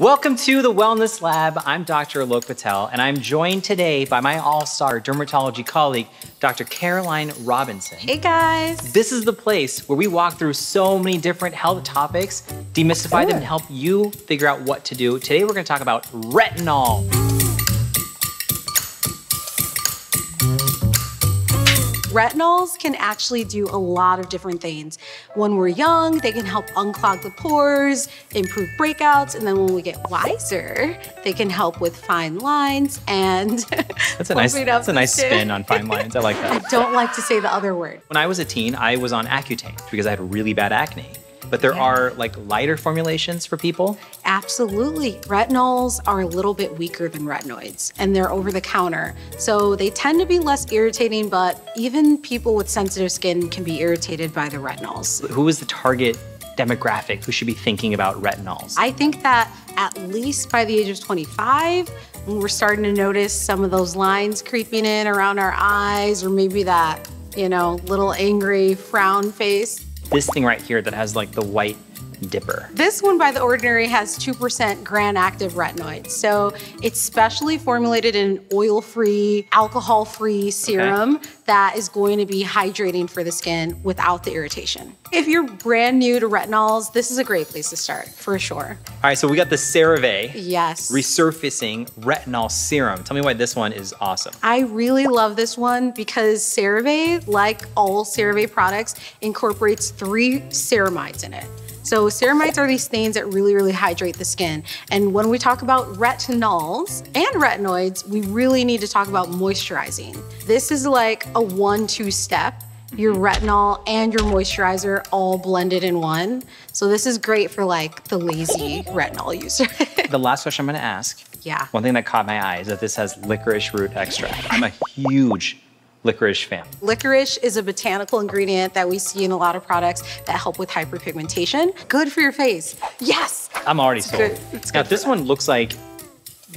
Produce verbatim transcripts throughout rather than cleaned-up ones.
Welcome to the Wellness Lab. I'm Doctor Alok Patel, and I'm joined today by my all-star dermatology colleague, Doctor Caroline Robinson. Hey guys. This is the place where we walk through so many different health topics, demystify them, and help you figure out what to do. Today we're gonna talk about retinol. Retinols can actually do a lot of different things. When we're young, they can help unclog the pores, improve breakouts, and then when we get wiser, they can help with fine lines and... That's a nice, that's a nice spin on fine lines, I like that. I don't like to say the other word. When I was a teen, I was on Accutane because I had really bad acne. But there yeah. are like lighter formulations for people? Absolutely. Retinols are a little bit weaker than retinoids, and they're over the counter. So they tend to be less irritating, but even people with sensitive skin can be irritated by the retinols. Who is the target demographic who should be thinking about retinols? I think that at least by the age of twenty-five, when we're starting to notice some of those lines creeping in around our eyes, or maybe that, you know, little angry frown face. This thing right here that has like the white dipper. This one by The Ordinary has two percent granactive retinoid. So it's specially formulated in an oil-free, alcohol-free serum okay. that is going to be hydrating for the skin without the irritation. If you're brand new to retinols, this is a great place to start, for sure. All right, so we got the CeraVe. Yes. Resurfacing Retinol Serum. Tell me why this one is awesome. I really love this one because CeraVe, like all CeraVe products, incorporates three ceramides in it. So ceramides are these things that really, really hydrate the skin. And when we talk about retinols and retinoids, we really need to talk about moisturizing. This is like a one two step. Your retinol and your moisturizer all blended in one. So this is great for like the lazy retinol user. The last question I'm gonna ask. Yeah. One thing that caught my eye is that this has licorice root extract. I'm a huge licorice fan. Licorice is a botanical ingredient that we see in a lot of products that help with hyperpigmentation. Good for your face. Yes! I'm already it's sold. Good. It's now, good this one that. looks like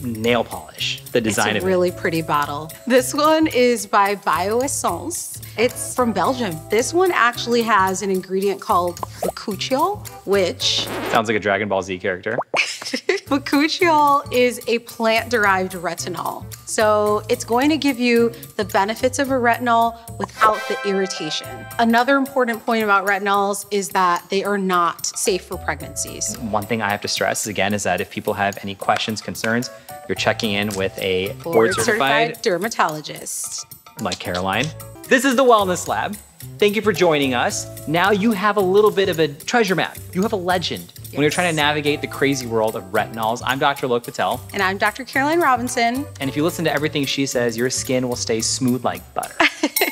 nail polish, the design of it. It's a really pretty bottle. This one is by Bio Essence. It's from Belgium. This one actually has an ingredient called Bacuchiol, which... Sounds like a Dragon Ball Z character. Bacuchiol is a plant-derived retinol. So it's going to give you the benefits of a retinol without the irritation. Another important point about retinols is that they are not safe for pregnancies. One thing I have to stress, again, is that if people have any questions, concerns, you're checking in with a board-certified dermatologist. Like Caroline. This is the Wellness Lab. Thank you for joining us. Now you have a little bit of a treasure map. You have a legend. Yes. When you're trying to navigate the crazy world of retinols, I'm Doctor Alok Patel. And I'm Doctor Caroline Robinson. And if you listen to everything she says, your skin will stay smooth like butter.